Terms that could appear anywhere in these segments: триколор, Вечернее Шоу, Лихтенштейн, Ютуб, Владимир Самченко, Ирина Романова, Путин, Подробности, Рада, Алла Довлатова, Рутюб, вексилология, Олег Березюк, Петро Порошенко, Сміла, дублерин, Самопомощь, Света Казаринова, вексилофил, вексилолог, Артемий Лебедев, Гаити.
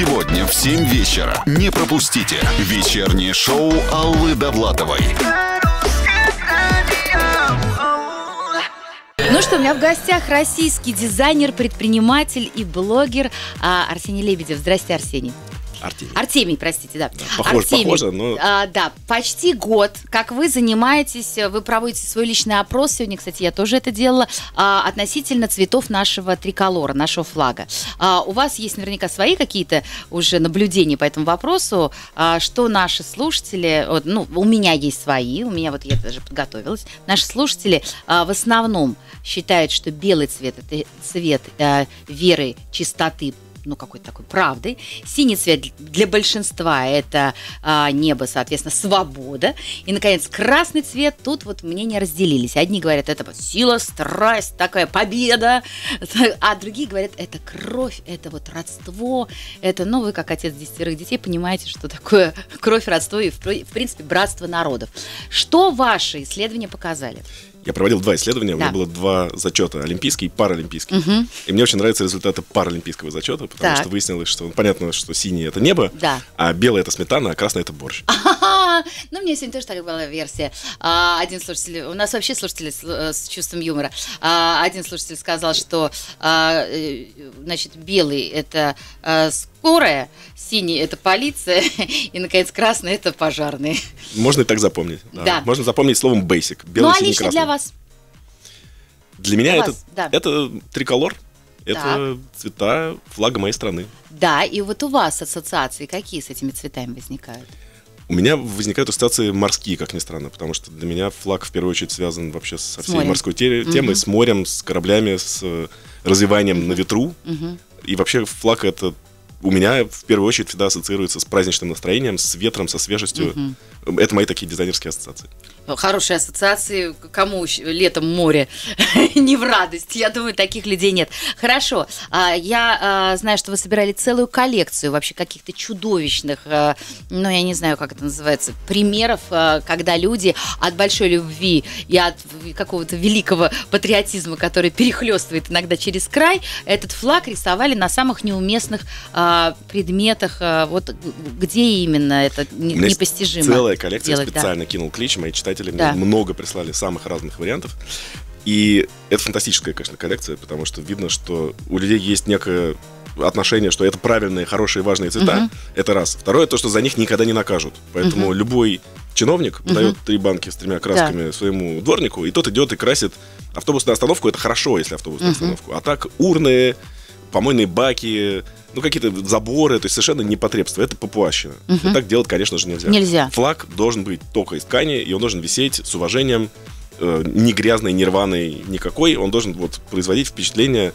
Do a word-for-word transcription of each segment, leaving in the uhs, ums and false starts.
Сегодня в семь вечера. Не пропустите вечернее шоу Аллы Довлатовой. Ну что, у меня в гостях российский дизайнер, предприниматель и блогер а, Артемий Лебедев. Здрасте, Арсений. Артемий. Артемий, простите, да. да похоже, Артемий, похоже, но... А, да, почти год, как вы занимаетесь, вы проводите свой личный опрос, сегодня, кстати, я тоже это делала, а, относительно цветов нашего триколора, нашего флага. А, у вас есть наверняка свои какие-то уже наблюдения по этому вопросу, а, что наши слушатели, вот, ну, у меня есть свои, у меня вот, я даже подготовилась, наши слушатели а, в основном считают, что белый цвет – это цвет а, веры, чистоты, ну, какой-то такой правды. Синий цвет для большинства это а, небо, соответственно, свобода. И, наконец, красный цвет. Тут вот мнения разделились. Одни говорят, это вот сила, страсть, такая победа. А другие говорят, это кровь, это вот родство. Это, ну, вы, как отец десятерых детей, понимаете, что такое кровь, родство и, в принципе, братство народов. Что ваши исследования показали? Я проводил два исследования, да. У меня было два зачета, олимпийский и паралимпийский. Угу. И мне очень нравятся результаты паралимпийского зачета, потому так. что выяснилось, что понятно, что синий это небо, да. а белое это сметана, а красное это борщ. А-ха-ха! Ну, у меня сегодня тоже такая была версия. А, один слушатель, у нас вообще слушатели с, с чувством юмора. А, один слушатель сказал, что а, значит, белый это а, скорая, синий это полиция, и, наконец, красный это пожарные. Можно и так запомнить. Да. Да. Можно запомнить словом basic. Белый, ну, а лично для вас? Для меня для это, вас, да. это триколор, это так. цвета флага моей страны. Да, и вот у вас ассоциации какие с этими цветами возникают? У меня возникают ассоциации морские, как ни странно, потому что для меня флаг в первую очередь связан вообще со всей морской темой, угу. с морем, с кораблями, с развиванием угу. на ветру. Угу. И вообще флаг это... У меня в первую очередь всегда ассоциируется с праздничным настроением, с ветром, со свежестью. Угу. Это мои такие дизайнерские ассоциации. Хорошие ассоциации. Кому летом море не в радость? Я думаю, таких людей нет. Хорошо. Я знаю, что вы собирали целую коллекцию вообще каких-то чудовищных, ну, я не знаю, как это называется, примеров, когда люди от большой любви и от какого-то великого патриотизма, который перехлестывает иногда через край, этот флаг рисовали на самых неуместных предметах. Вот где именно это непостижимо. Целая коллекция. Делать, специально да. кинул клич. Мои читатели да. мне много прислали самых разных вариантов. И это фантастическая, конечно, коллекция, потому что видно, что у людей есть некое отношение, что это правильные, хорошие, важные цвета. Uh-huh. Это раз. Второе, то, что за них никогда не накажут. Поэтому uh-huh. любой чиновник uh-huh. дает три банки с тремя красками да. своему дворнику, и тот идет и красит автобусную остановку. Это хорошо, если автобусную uh-huh. остановку. А так урны, помойные баки, ну какие-то заборы, то есть совершенно непотребство. Это папуащина. Угу. Так делать, конечно же, нельзя. Нельзя. Флаг должен быть только из ткани, и он должен висеть с уважением, э, не грязный, не рваный никакой. Он должен вот производить впечатление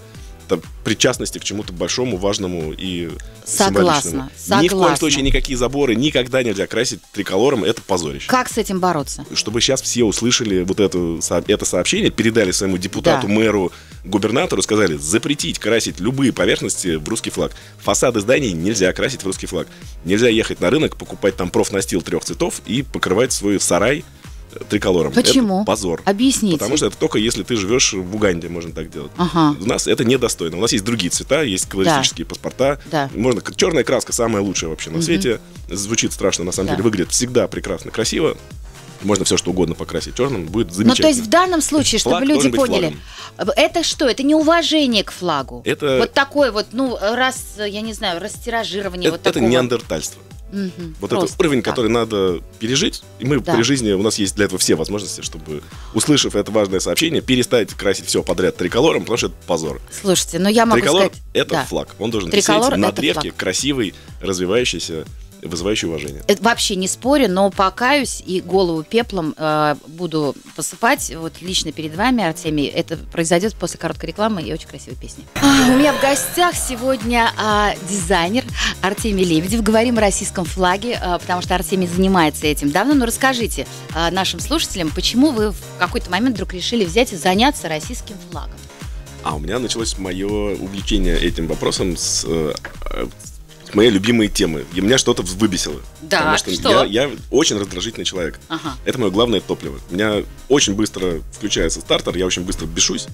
там, причастности к чему-то большому, важному и символичному. Согласна. Ни в коем случае никакие заборы никогда нельзя красить триколором, это позорище. Как с этим бороться? Чтобы сейчас все услышали вот это, это сообщение, передали своему депутату, да. мэру, губернатору, сказали запретить красить любые поверхности в русский флаг. Фасады зданий нельзя красить в русский флаг. Нельзя ехать на рынок, покупать там профнастил трех цветов и покрывать свой сарай триколором. Почему? Это позор. Объясните. Потому что это только если ты живешь в Уганде, можно так делать. Ага. У нас это недостойно. У нас есть другие цвета, есть колористические да. паспорта. Да. Можно... Черная краска самая лучшая вообще на угу. свете. Звучит страшно, на самом да. деле выглядит всегда прекрасно, красиво. Можно все, что угодно покрасить черным, будет замечательно. Ну, то есть в данном случае, чтобы флаг люди поняли, флагом. Это что? Это неуважение к флагу? Это... Вот такое вот, ну, раз, я не знаю, растиражирование. Это, вот это неандертальство. Угу, вот это уровень, так. который надо пережить. И мы да. при жизни, у нас есть для этого все возможности, чтобы, услышав это важное сообщение, перестать красить все подряд триколором, потому что это позор. Слушайте, но я могу Триколор сказать... Триколор — это да. флаг. Он должен висеть на древке, флаг. Красивый, развивающийся, вызывающий уважение. Это вообще не спорю, но покаюсь и голову пеплом э, буду посыпать. Вот лично перед вами, Артемий, это произойдет после короткой рекламы и очень красивой песни. А, у меня в гостях сегодня а, дизайнер Артемий Лебедев. Говорим о российском флаге, а, потому что Артемий занимается этим давно. Но расскажите а, нашим слушателям, почему вы в какой-то момент вдруг решили взять и заняться российским флагом? А у меня началось мое увлечение этим вопросом с... мои любимые темы. И меня что-то выбесило. Да, потому что, что? Я, я очень раздражительный человек. Ага. Это мое главное топливо. У меня очень быстро включается стартер, я очень быстро бешусь.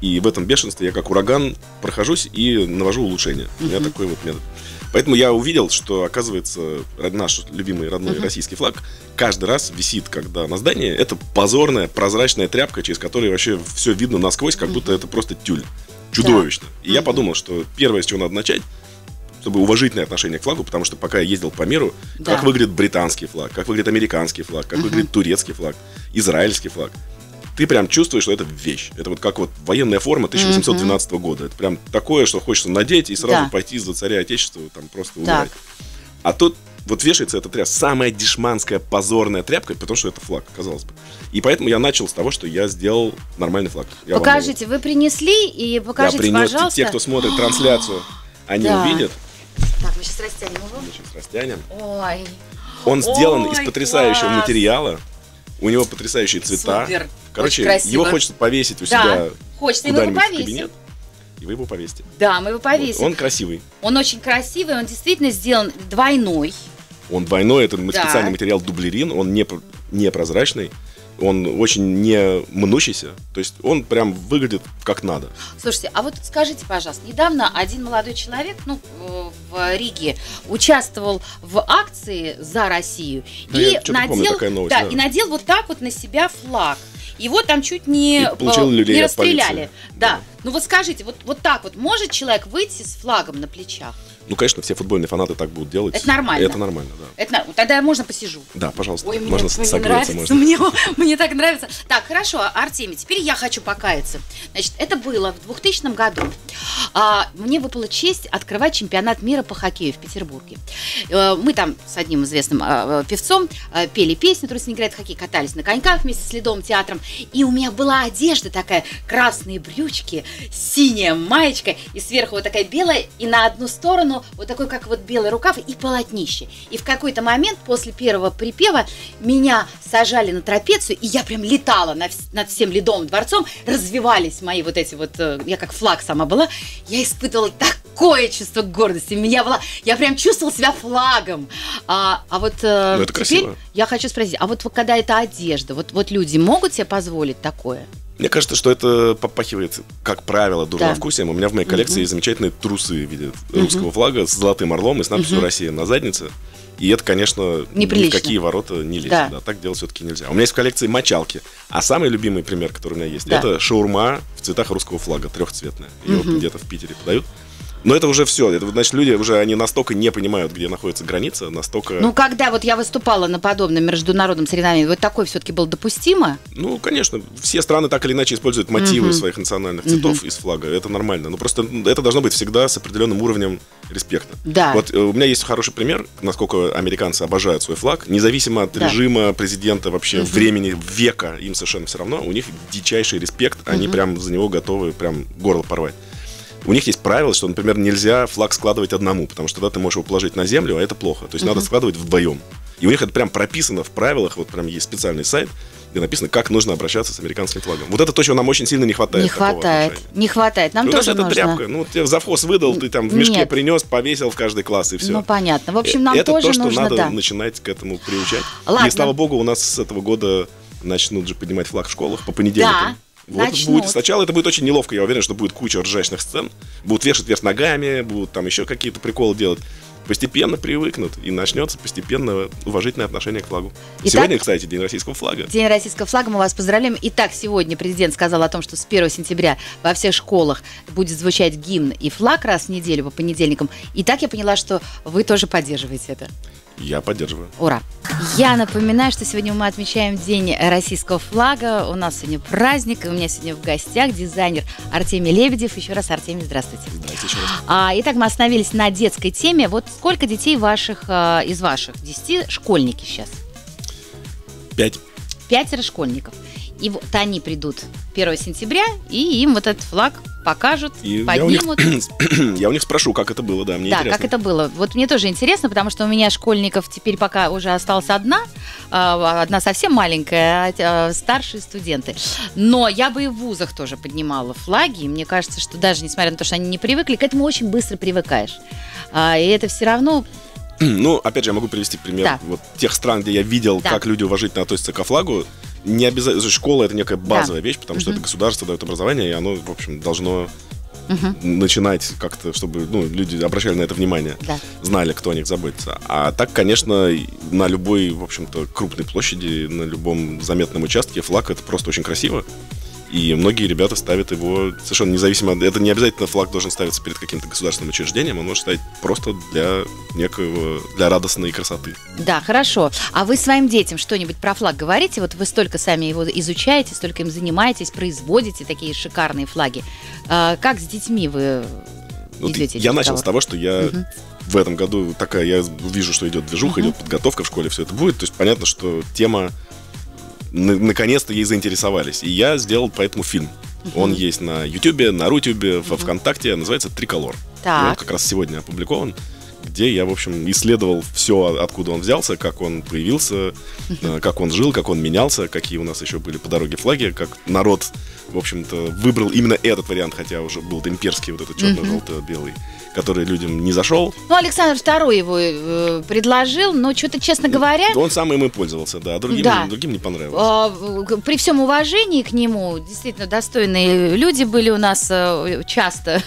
И в этом бешенстве я как ураган прохожусь и навожу улучшения. У меня такой вот метод. Поэтому я увидел, что, оказывается, наш любимый родной uh-huh. российский флаг каждый раз висит, когда на здании. Это позорная прозрачная тряпка, через которую вообще все видно насквозь, как uh-huh. будто это просто тюль. Чудовищно. Да. И uh-huh. я подумал, что первое, с чего надо начать, чтобы уважительное отношение к флагу, потому что пока я ездил по миру, да. как выглядит британский флаг, как выглядит американский флаг, как uh-huh. выглядит турецкий флаг, израильский флаг. Ты прям чувствуешь, что это вещь. Это вот как вот военная форма тысяча восемьсот двенадцатого mm-hmm. года. Это прям такое, что хочется надеть и сразу да. пойти за царя Отечества, там просто умирать. А тут вот вешается эта тряпка, самая дешманская позорная тряпка, потому что это флаг, казалось бы. И поэтому я начал с того, что я сделал нормальный флаг. Я покажите, вы принесли и покажите, я принес, пожалуйста. Те, кто смотрит трансляцию, они да. увидят. Так, мы сейчас растянем его. Мы сейчас растянем. Ой. Он сделан Ой, из потрясающего класс. материала. У него потрясающие цвета. Супер. Короче, его хочется повесить у себя да. хочется, куда-нибудь его повесим. В кабинет. И вы его повесите. Да, мы его повесим. Вот. Он красивый. Он очень красивый, он действительно сделан двойной. Он двойной, это да. специальный материал дублерин, он не, не прозрачный. Он очень не мнущийся, то есть он прям выглядит как надо. Слушайте, а вот скажите, пожалуйста, недавно один молодой человек, ну, в Риге участвовал в акции «За Россию» да, и, надел, помню, такая новость, да, да. и надел вот так вот на себя флаг. Его там чуть не, по, не расстреляли. Да. Да. Ну вот скажите, вот, вот так вот может человек выйти с флагом на плечах? Ну, конечно, все футбольные фанаты так будут делать. Это нормально. Это нормально, да. Это, тогда я можно посижу? Да, пожалуйста. Ой, можно согреться. Можно. Мне, мне так нравится. Так, хорошо, Артемий, теперь я хочу покаяться. Значит, это было в двухтысячном году. А, мне выпала честь открывать чемпионат мира по хоккею в Петербурге. А, мы там с одним известным а, певцом а, пели песню «Трусы не играют в хоккей», катались на коньках вместе с Ледовым театром. И у меня была одежда такая, красные брючки, синяя маечка, и сверху вот такая белая, и на одну сторону вот такой, как вот белый рукав и полотнище. И в какой-то момент после первого припева меня сажали на трапецию, и я прям летала над, над всем Ледовым дворцом, развивались мои вот эти вот, я как флаг сама была, я испытывала такое чувство гордости, меня была, я прям чувствовала себя флагом. А, а вот ну, теперь красиво. Я хочу спросить, а вот когда это одежда, вот, вот люди могут себе позволить такое? Мне кажется, что это попахивает, как правило, дурновкусием. Да. У меня в моей коллекции uh-huh. замечательные трусы в виде uh-huh. русского флага с золотым орлом и с надписью uh-huh. «Россия» на заднице. И это, конечно, неприлично. Ни в какие ворота не лезет. Да. Да, так делать все-таки нельзя. У меня есть в коллекции мочалки. А самый любимый пример, который у меня есть, да. это шаурма в цветах русского флага, трехцветная. Ее uh-huh. где-то в Питере подают. Но это уже все. Это, значит, люди уже они настолько не понимают, где находится граница, настолько... Ну, когда вот я выступала на подобном международном соревновании, вот такое все-таки было допустимо? Ну, конечно. Все страны так или иначе используют мотивы uh-huh. своих национальных цветов uh-huh. из флага. Это нормально. Но просто это должно быть всегда с определенным уровнем респекта. Да. Вот у меня есть хороший пример, насколько американцы обожают свой флаг. Независимо от да. режима, президента, вообще uh-huh. времени, века, им совершенно все равно. У них дичайший респект. Они uh-huh. прям за него готовы прям горло порвать. У них есть правило, что, например, нельзя флаг складывать одному, потому что тогда ты можешь его положить на землю, а это плохо. То есть uh-huh. надо складывать вдвоем. И у них это прям прописано в правилах, вот прям есть специальный сайт, где написано, как нужно обращаться с американским флагом. Вот это то, чего нам очень сильно не хватает. Не хватает, не хватает, нам тоже нужно. У нас это тряпка, ну, тебе завхоз выдал, ты там в мешке Нет. принес, повесил в каждый класс и все. Ну, понятно, в общем, нам это тоже то, что нужно, надо да. начинать к этому приучать. Ладно. И, слава богу, у нас с этого года начнут же поднимать флаг в школах по понедельникам. Да. Вот будет. Сначала это будет очень неловко, я уверен, что будет куча ржачных сцен. Будут вешать вверх ногами, будут там еще какие-то приколы делать. Постепенно привыкнут и начнется постепенно уважительное отношение к флагу. Итак, сегодня, кстати, День российского флага. День российского флага, мы вас поздравляем. Итак, сегодня президент сказал о том, что с первого сентября во всех школах будет звучать гимн и флаг раз в неделю по понедельникам. И так я поняла, что вы тоже поддерживаете это. Я поддерживаю. Ура! Я напоминаю, что сегодня мы отмечаем День российского флага. У нас сегодня праздник. У меня сегодня в гостях дизайнер Артемий Лебедев. Еще раз, Артемий, здравствуйте. Здравствуйте еще раз. А, итак, мы остановились на детской теме. Вот сколько детей ваших а, из ваших десяти школьники сейчас? Пять. Пятеро школьников. И вот они придут первого сентября, и им вот этот флаг покажут, и поднимут. Я у них, я у них спрошу, как это было, да, мне да, интересно. Да, как это было. Вот мне тоже интересно, потому что у меня школьников теперь пока уже осталась одна, одна совсем маленькая, а старшие студенты. Но я бы и в вузах тоже поднимала флаги, и мне кажется, что даже несмотря на то, что они не привыкли, к этому очень быстро привыкаешь. И это все равно... Ну, опять же, я могу привести пример да. вот тех стран, где я видел, да. как люди уважительно относятся ко флагу. Не обязательно. Школа — это некая базовая да. вещь, потому что mm-hmm. это государство дает образование, и оно, в общем, должно угу. начинать как-то, чтобы ну, люди обращали на это внимание, да. знали, кто о них заботится. А так, конечно, на любой, в общем-то, крупной площади, на любом заметном участке флаг — это просто очень красиво. И многие ребята ставят его совершенно независимо. Это не обязательно флаг должен ставиться перед каким-то государственным учреждением. Он может стать просто для некого, для радостной красоты. Да, хорошо. А вы своим детям что-нибудь про флаг говорите? Вот вы столько сами его изучаете, столько им занимаетесь, производите такие шикарные флаги. А как с детьми вы вот идете? Я начал с того, что я... Угу. В этом году такая, я вижу, что идет движуха, угу. идет подготовка в школе, все это будет. То есть понятно, что тема... Наконец-то ей заинтересовались. И я сделал поэтому фильм. Uh-huh. Он есть на Ютубе, на Рутюбе, uh-huh. во ВКонтакте. Называется «Триколор». Так. Он как раз сегодня опубликован, где я, в общем, исследовал все, откуда он взялся, как он появился, uh-huh. как он жил, как он менялся, какие у нас еще были по дороге флаги, как народ, в общем-то, выбрал именно этот вариант, хотя уже был имперский, вот этот черно-желто-белый, uh-huh. который людям не зашел. Ну, Александр второй его э, предложил, но что-то, честно говоря... Он сам им и пользовался, да, а другим, да. другим не понравилось. При всем уважении к нему, действительно, достойные люди были у нас часто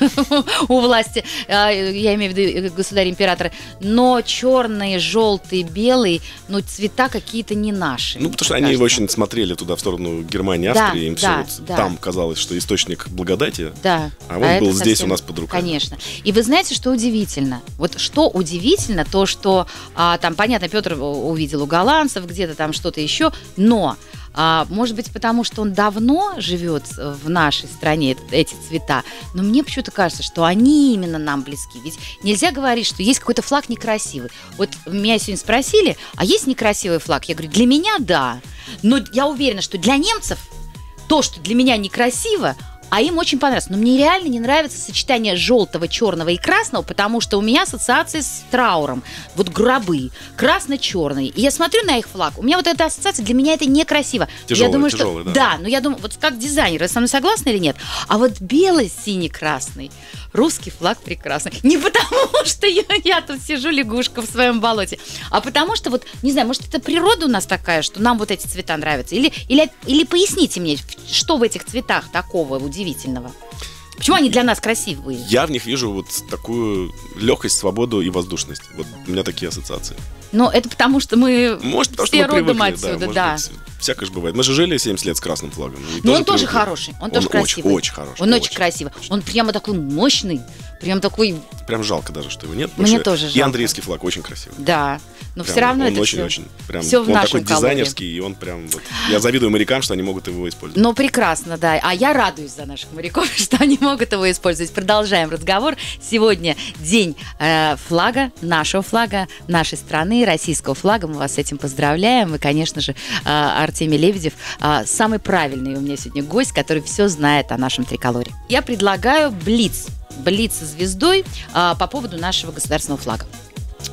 у власти, я имею в виду государя-императора, но черные, желтые, белые, ну, цвета какие-то не наши. Ну, потому что они очень смотрели туда, в сторону Германии, Австрии, им все там казалось, что источник благодати, а он был здесь у нас под рукой. Конечно. И вы знаете, что удивительно? Вот что удивительно, то, что а, там, понятно, Петр увидел у голландцев, где-то там что-то еще, но, а, может быть, потому что он давно живет в нашей стране, эти цвета, но мне почему-то кажется, что они именно нам близки. Ведь нельзя говорить, что есть какой-то флаг некрасивый. Вот меня сегодня спросили, а есть некрасивый флаг? Я говорю, для меня да, но я уверена, что для немцев то, что для меня некрасиво, а им очень понравилось. Но мне реально не нравится сочетание желтого, черного и красного, потому что у меня ассоциации с трауром. Вот гробы, красно-черные. И я смотрю на их флаг, у меня вот эта ассоциация, для меня это некрасиво. Тяжелый, я думаю, тяжелый, что... да. Да, но я думаю, вот как дизайнер, вы со мной согласны или нет? А вот бело-синий-красный, русский флаг прекрасный. Не потому что я, я тут сижу лягушка в своем болоте, а потому что вот, не знаю, может, это природа у нас такая, что нам вот эти цвета нравятся. Или, или, или поясните мне, что в этих цветах такого удивительного? удивительного. Почему они для нас красивые? Я в них вижу вот такую легкость, свободу и воздушность. Вот у меня такие ассоциации. Но это потому, что мы может, потому, все что мы родом привыкли, отсюда, да. да. Быть, всякое же бывает. Мы же жили семьдесят лет с красным флагом. Но он тоже хороший. Он, он тоже красивый. Очень, очень хороший. Он очень, очень красивый. Очень. Он прямо такой мощный. Прям такой... Прям жалко даже, что его нет. Мне что... тоже жалко. И Андреевский флаг очень красивый. Да. Но прям, все равно он это очень, все, очень, прям, все в он нашем Он такой колоре. Дизайнерский, и он прям... Вот, я завидую морякам, что они могут его использовать. Ну, прекрасно, да. А я радуюсь за наших моряков, что они могут его использовать. Продолжаем разговор. Сегодня день э, флага, нашего флага, нашей страны, российского флага. Мы вас с этим поздравляем. И, конечно же, э, Артемий Лебедев э, самый правильный у меня сегодня гость, который все знает о нашем триколоре. Я предлагаю блиц. Блиц звездой а, по поводу нашего государственного флага.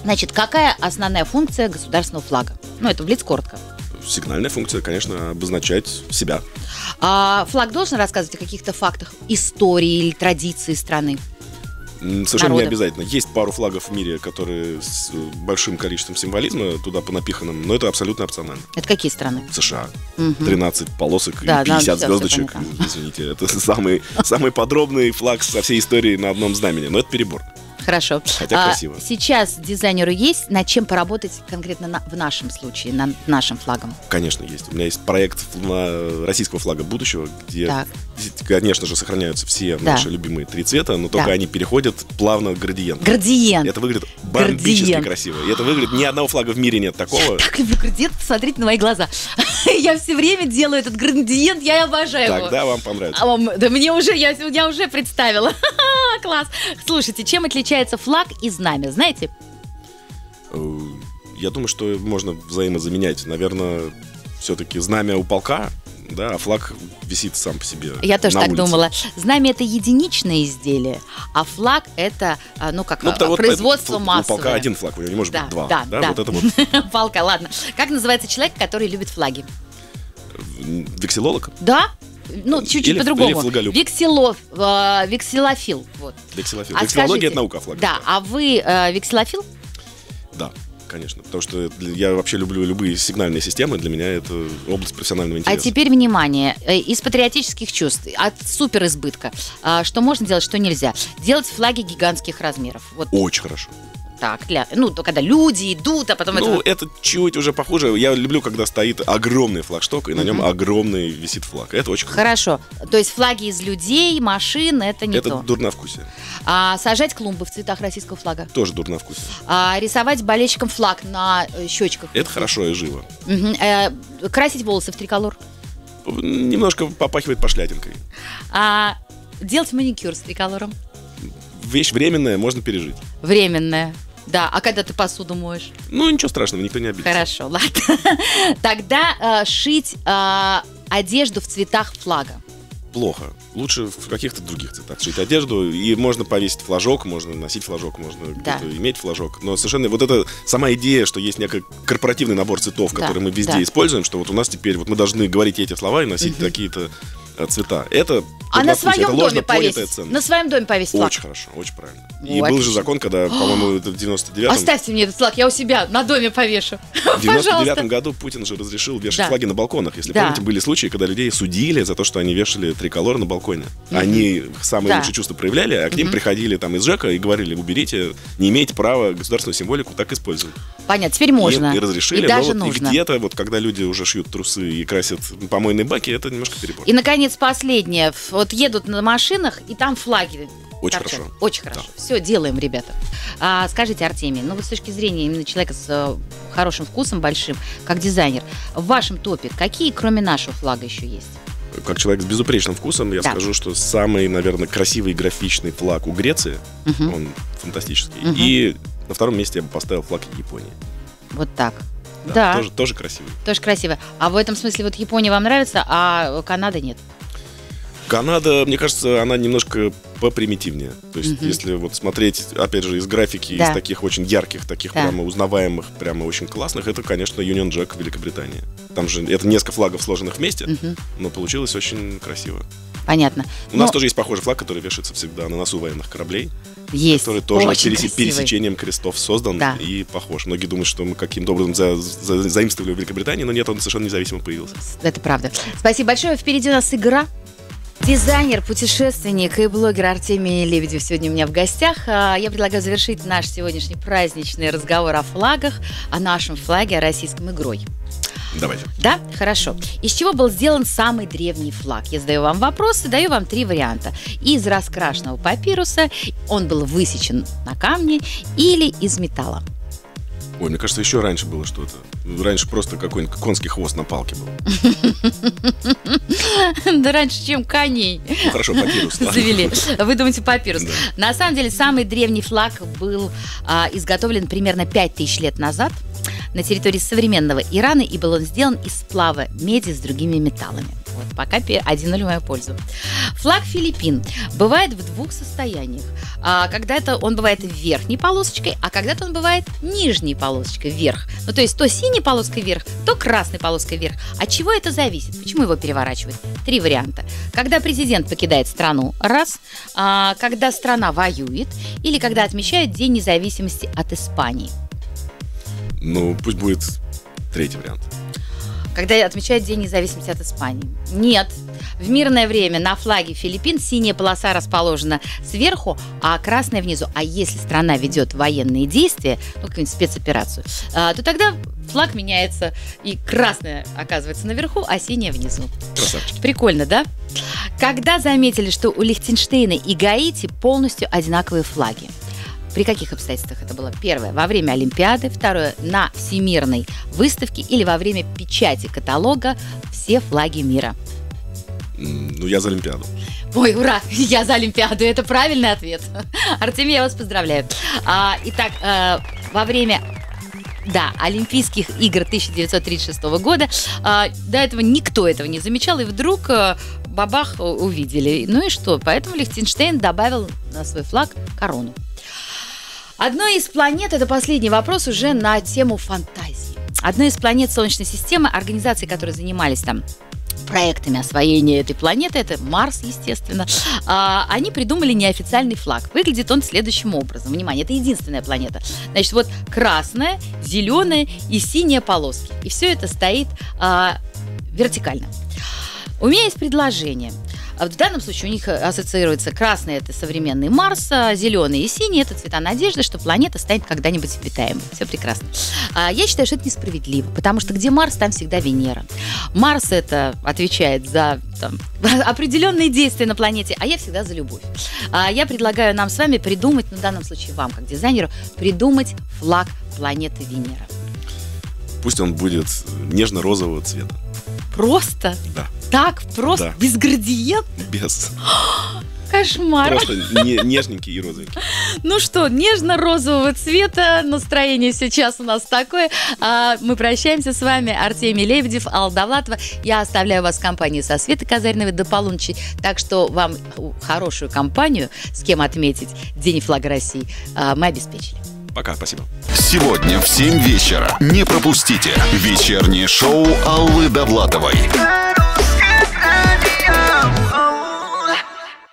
Значит, какая основная функция государственного флага? Ну, это блиц коротко. Сигнальная функция, конечно, обозначать себя. А, флаг должен рассказывать о каких-то фактах истории или традиции страны? Совершенно народа. Не обязательно. Есть пару флагов в мире, которые с большим количеством символизма туда понапиханным, но это абсолютно опционально. Это какие страны? США. Угу. тринадцать полосок да, и пятьдесят звездочек. Извините, это самый, самый подробный флаг со всей истории на одном знамени, но это перебор. Хорошо. Хотя красиво. А сейчас дизайнеру есть над чем поработать конкретно на, в нашем случае, над нашим флагом? Конечно, есть. У меня есть проект российского флага будущего, где, так. конечно же, сохраняются все да. наши любимые три цвета, но только да. они переходят плавно к градиенту. Градиент. Это выглядит бомбически градиент. Красиво. И это выглядит... Ни одного флага в мире нет такого. Я так люблю градиент, смотрите на мои глаза. Я все время делаю этот градиент, я обожаю его. Тогда вам понравится. Да мне уже, я уже представила. Класс. Слушайте, чем отличается флаг и знамя, знаете? Я думаю, что можно взаимозаменять. Наверное, все-таки знамя у полка, да, а флаг висит сам по себе. Я тоже так думала. Знамя — это единичное изделие, а флаг — это, ну, как производство массовое. У полка один флаг, у него не может быть два. Да, да. Вот это вот. Полка, ладно. Как называется человек, который любит флаги? Вексилолог? Да. Ну, чуть-чуть по-другому. Вексилов, э, вексилофил. Вот. Вексилофил. А Вексилология — это наука флага. Да, а вы э, вексилофил? Да. Конечно, потому что я вообще люблю любые сигнальные системы, для меня это область профессионального интереса. А теперь внимание, из патриотических чувств, от суперизбытка, что можно делать, что нельзя? Делать флаги гигантских размеров. Вот. Очень хорошо. Так, для, ну, когда люди идут, а потом... Ну, это, это чуть уже похоже. Я люблю, когда стоит огромный флагшток, и на нем огромный висит флаг. Это очень круто. Хорошо. То есть флаги из людей, машин, это не это то. Это дурновкусие. А, сажать клумбы в цветах российского флага. Тоже дурновкусие. А, рисовать болельщикам флаг на щечках. Это хорошо и живо. Угу. А, красить волосы в триколор. Немножко попахивает пошлятинкой. А, делать маникюр с триколором. Вещь временная, можно пережить. Временная. Да, а когда ты посуду моешь? Ну, ничего страшного, никто не обидится. Хорошо, ладно. Тогда э, шить э, одежду в цветах флага. Плохо. Лучше в каких-то других цветах шить одежду. И можно повесить флажок, можно носить флажок, можно да. иметь флажок. Но совершенно вот эта сама идея, что есть некий корпоративный набор цветов, да, который мы везде да. используем, что вот у нас теперь вот мы должны говорить эти слова и носить угу. такие-то цвета. Это, а на своем, доме повесить, на своем доме повесить флаг. Очень хорошо, очень правильно. И О, был же закон, когда, по-моему, в девяносто девятом... Оставьте мне этот флаг, я у себя на доме повешу. В девяносто девятом году Путин же разрешил вешать да. флаги на балконах. Если да. помните, были случаи, когда людей судили за то, что они вешали триколор на балконе. Mm-hmm. Они самые да. лучшие чувства проявляли, а к ним mm-hmm. приходили там из ЖЭКа и говорили, уберите, не имеете права государственную символику так использовать. Понятно, теперь можно. И, и разрешили, и даже но вот где-то, вот когда люди уже шьют трусы и красят помойные баки, это немножко перебор. И, наконец, последнее. Вот едут на машинах, и там флаги Очень торчат. хорошо. Очень хорошо. Да. Все, делаем, ребята. А, скажите, Артемий, ну вот с точки зрения именно человека с э, хорошим вкусом, большим, как дизайнер, в вашем топе какие, кроме нашего флага, еще есть? Как человек с безупречным вкусом, я да. скажу, что самый, наверное, красивый графичный флаг у Греции, угу. он фантастический. Угу. И на втором месте я бы поставил флаг Японии. Вот так. Да. да. Тоже, тоже красивый. Тоже красиво. А в этом смысле вот Япония вам нравится, а Канада нет? Канада, мне кажется, она немножко попримитивнее. То есть, mm-hmm. если вот смотреть, опять же, из графики, да. из таких очень ярких, таких да. прямо узнаваемых, прямо очень классных, это, конечно, Union Jack в Великобритании. Там же это несколько флагов, сложенных вместе, mm-hmm. но получилось очень красиво. Понятно. У но... нас тоже есть похожий флаг, который вешается всегда на носу военных кораблей. Есть. Который тоже перес... пересечением крестов создан да. и похож. Многие думают, что мы каким-то образом за... За... заимствовали в Великобритании, но нет, он совершенно независимо появился. Это правда. Спасибо большое. Впереди у нас игра. Дизайнер, путешественник и блогер Артемий Лебедев сегодня у меня в гостях. Я предлагаю завершить наш сегодняшний праздничный разговор о флагах, о нашем флаге, о российском игрой. Давайте. Да? Хорошо. Из чего был сделан самый древний флаг? Я задаю вам вопросы, даю вам три варианта. Из раскрашенного папируса, он был высечен на камне, или из металла. Ой, мне кажется, еще раньше было что-то. Раньше просто какой-нибудь конский хвост на палке был. Да раньше, чем коней. Ну хорошо, папирус. Завели. Вы думаете, папирус. На самом деле, самый древний флаг был изготовлен примерно пять тысяч лет назад на территории современного Ирана, и был он сделан из сплава меди с другими металлами. Вот, пока один ноль в мою пользу. Флаг Филиппин бывает в двух состояниях. А, когда-то он бывает верхней полосочкой, а когда-то он бывает нижней полосочкой вверх. Ну, то есть то синей полоской вверх, то красной полоской вверх. От чего это зависит? Почему его переворачивают? Три варианта. Когда президент покидает страну, раз. А, когда страна воюет, или когда отмечают День независимости от Испании. Ну, пусть будет третий вариант. Когда отмечают День независимости от Испании. Нет. В мирное время на флаге Филиппин синяя полоса расположена сверху, а красная внизу. А если страна ведет военные действия, ну, какую-нибудь спецоперацию, то тогда флаг меняется, и красная оказывается наверху, а синяя внизу. Красавчики. Прикольно, да? Когда заметили, что у Лихтенштейна и Гаити полностью одинаковые флаги? При каких обстоятельствах это было? Первое. Во время Олимпиады. Второе. На всемирной выставке или во время печати каталога «Все флаги мира». Ну, я за Олимпиаду. Ой, ура! Я за Олимпиаду. Это правильный ответ. Артемий, я вас поздравляю. А, итак, а, во время... Да, Олимпийских игр тысяча девятьсот тридцать шестого года. А, до этого никто этого не замечал, и вдруг а, бабах увидели. Ну и что? Поэтому Лихтенштейн добавил на свой флаг корону. Одной из планет, это последний вопрос уже на тему фантазии. Одной из планет Солнечной системы, организации, которые занимались там проектами освоения этой планеты, это Марс, естественно, они придумали неофициальный флаг. Выглядит он следующим образом. Внимание, это единственная планета. Значит, вот красная, зеленая и синяя полоски. И все это стоит вертикально. У меня есть предложение. В данном случае у них ассоциируется красный – это современный Марс, зеленый и синий – это цвета надежды, что планета станет когда-нибудь обитаемой. Все прекрасно. Я считаю, что это несправедливо, потому что где Марс, там всегда Венера. Марс – это отвечает за там, определенные действия на планете, а я всегда за любовь. Я предлагаю нам с вами придумать, ну, в данном случае вам, как дизайнеру, придумать флаг планеты Венера. Пусть он будет нежно-розового цвета. Просто? Да. Так просто? Да. Без градиента? Без. Кошмар. Просто не, нежненький и розовенький. Ну что, нежно-розового цвета. Настроение сейчас у нас такое. А мы прощаемся с вами. Артемий Лебедев, Алла Довлатова. Я оставляю вас в компании со Светой Казариновой до полуночи. Так что вам хорошую компанию, с кем отметить День флага России, мы обеспечили. Пока, спасибо. Сегодня в семь вечера не пропустите вечернее шоу Аллы Довлатовой.